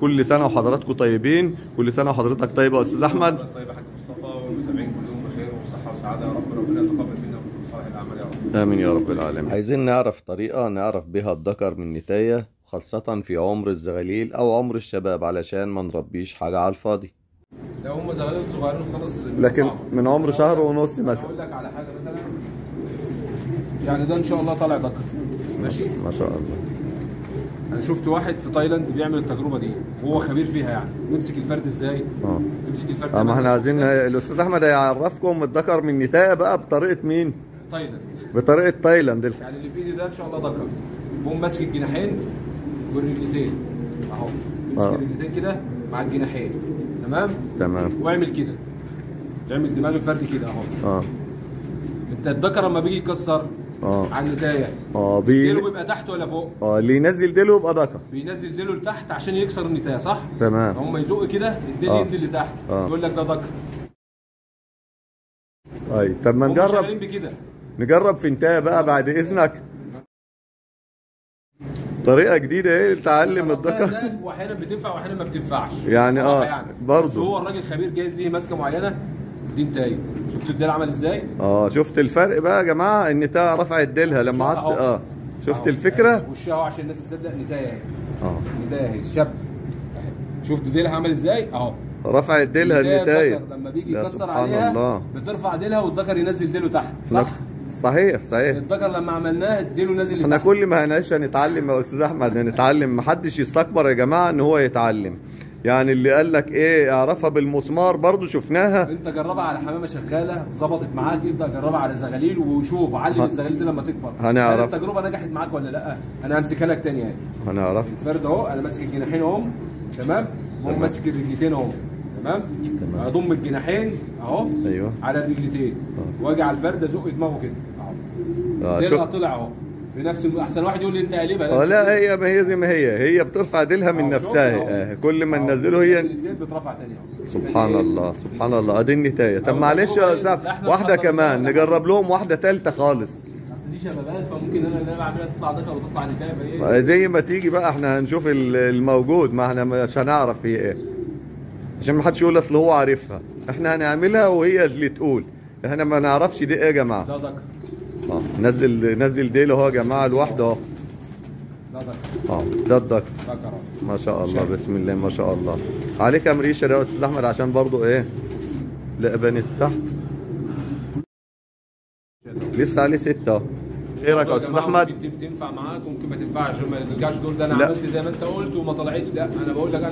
كل سنة وحضراتكم طيبين، كل سنة وحضرتك طيبة يا أستاذ أحمد. طيب يا حاج مصطفى والمتابعين كلهم بخير وبصحة وسعادة يا رب، ربنا يتقبل منا ومنكم صالح الأعمال يا رب. آمين يا رب العالمين. عايزين نعرف طريقة نعرف بها الذكر من النتاية، خاصة في عمر الزغاليل أو عمر الشباب، علشان ما نربيش حاجة على الفاضي. لو هم زغاليل صغيرين خالص، لكن من عمر شهر ونص مثلا. أقول لك على حاجة مثلا، يعني ده إن شاء الله طالع ذكر ماشي؟ ما شاء الله. انا شفت واحد في تايلاند بيعمل التجربه دي وهو خبير فيها، يعني بيمسك الفرد ازاي؟ بيمسك الفرد. ما احنا عايزين الاستاذ احمد هيعرفكم الذكر من النتاية بقى بطريقه مين؟ تايلاند. بطريقه تايلاند. يعني اللي في ايدي ده ان شاء الله ذكر، بقوم ماسك الجناحين والرجلتين اهو، بيمسك الرجلتين كده مع الجناحين، تمام، واعمل كده، تعمل دماغ الفرد كده اهو. انت الذكر لما بيجي يكسر على النتاية ديله بيبقى تحت ولا فوق؟ اللي ينزل ديله يبقى ذكر، بينزل ديله لتحت عشان يكسر النتاية، صح؟ تمام. هم يزق كده الديل ينزل لتحت، يقول لك ده ذكر. طيب طب ما نجرب في نتاية بقى بعد اذنك طريقه جديده ايه تعلم الذكر، واحيانا بتنفع واحيانا ما بتنفعش، يعني برضه هو الراجل خبير جايز ليه ماسكه معينه دي نتاية. شفتوا الديل عمل ازاي؟ شفت الفرق بقى يا جماعه، النتاية رفعت ديلها لما عدت شفت الفكره؟ وشها اهو عشان الناس تصدق نتاية اهي. نتاية اهي الشاب، شفت ديلها عمل ازاي؟ اهو رفعت ديلها النتاية لما بيجي يكسر عليها الله. بترفع ديلها والذكر ينزل ديله تحت، صح؟ صحيح. الذكر لما عملناه ديله نازل لتحت. احنا كل ما هنعيش هنتعلم يا استاذ احمد، هنتعلم. محدش يستكبر يا جماعه ان هو يتعلم، يعني اللي قال لك ايه اعرفها بالمسمار برضو شفناها. انت جربها على حمامه شغاله ظبطت معاك، ابدا جربها على زغاليل وشوف، علم الزغاليل دي لما تكبر هنعرف التجربه نجحت معاك ولا لا. انا همسكها لك تاني اهي، هنعرف. الفرد اهو انا ماسك الجناحين اهو، تمام، وهم ماسك الرجلتين اهو، تمام. اضم الجناحين اهو، ايوه، على الرجلتين، واجي على الفرد ازق دماغه كده اهو، ديلها طلع اهو في نفس احسن واحد يقول لي انت قلبها. لا هي ما هي زي ما هي بترفع ديلها من نفسها، كل ما ننزله هي بترفع تاني. سبحان الله سبحان الله، ادي النتاية. طب معلش يا واحده كمان نجرب لهم واحده ثالثه خالص، اصل دي شبابات فممكن انا اللي انا بعملها تطلع ذكر وتطلع نتاية زي ما تيجي بقى، احنا هنشوف الموجود، ما احنا مش هنعرف هي ايه عشان ما حدش يقول اصل هو عارفها، احنا هنعملها وهي اللي تقول، احنا ما نعرفش دي ايه يا جماعه. ده ذكر نزل ديله اهو يا جماعه لوحده اهو، ده الذكر. ما شاء الله، بسم الله ما شاء الله عليك يا مريشه يا استاذ احمد، عشان برضو ايه لا بنت تحت لسه عليه سته اهو. ايه رايك يا استاذ احمد؟ ممكن تنفع معاك وممكن ما تنفعش، ما ترجعش تقول ده انا عملت زي ما انت قلت وما طلعتش، لا انا بقول لك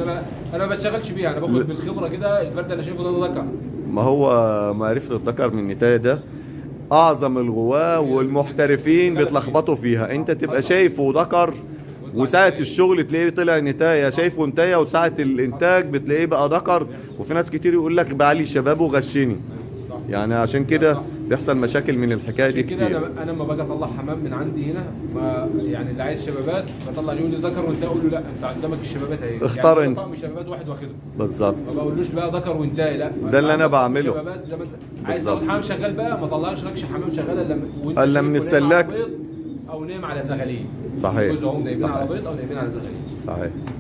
انا ما بشتغلش بيها، انا باخد بالخبره كده. الفرد انا شايفه ده ذكر، ما هو معرفه الذكر من النتاية ده اعظم الغواة والمحترفين بيتلخبطوا فيها. انت تبقى شايفه ذكر وساعة الشغل تلاقيه طلع نتاية، شايفه نتاية وساعة الانتاج بتلاقيه بقى ذكر، وفي ناس كتير يقول لك بعلي شبابه غشني، يعني عشان كده بيحصل مشاكل من الحكايه دي كتير. انا لما باجي اطلع حمام من عندي هنا، يعني اللي عايز شبابات بطلع لي ذكر، وانت اقول له لا انت قدامك الشبابات اهي، اختار انت طقم شبابات واحد واخده بالظبط، ما بقولوش بقى ذكر وانتهي، لا ده اللي انا بعمله. عايز تطلع حمام شغال بقى، ما طلعش لكش حمام شغال الا من السلاك، او نايم على زغاليل. صحيح، هم نايمين على بيض او نايمين على زغاليل. صحيح.